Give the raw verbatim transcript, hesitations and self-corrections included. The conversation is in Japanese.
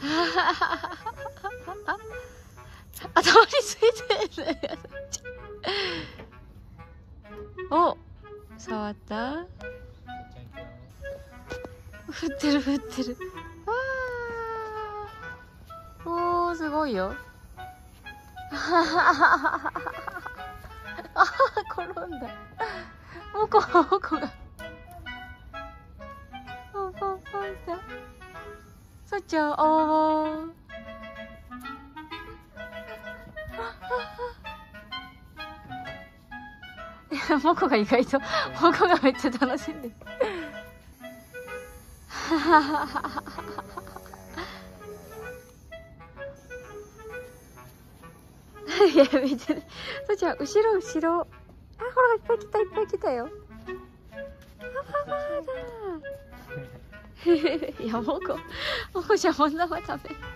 頭についてるお、触った？振ってる振ってる。わおー、すごいよ。あー、転んだ。おこおこが。おこおこだ。そっちゃおー。モコが意外とモコがめっちゃ楽しんでるいや見てね、そっちは後ろ後ろ、あ、ほらいっぱい来たいっぱい来たよ。あーだーいやモコモコじゃもんなは食べ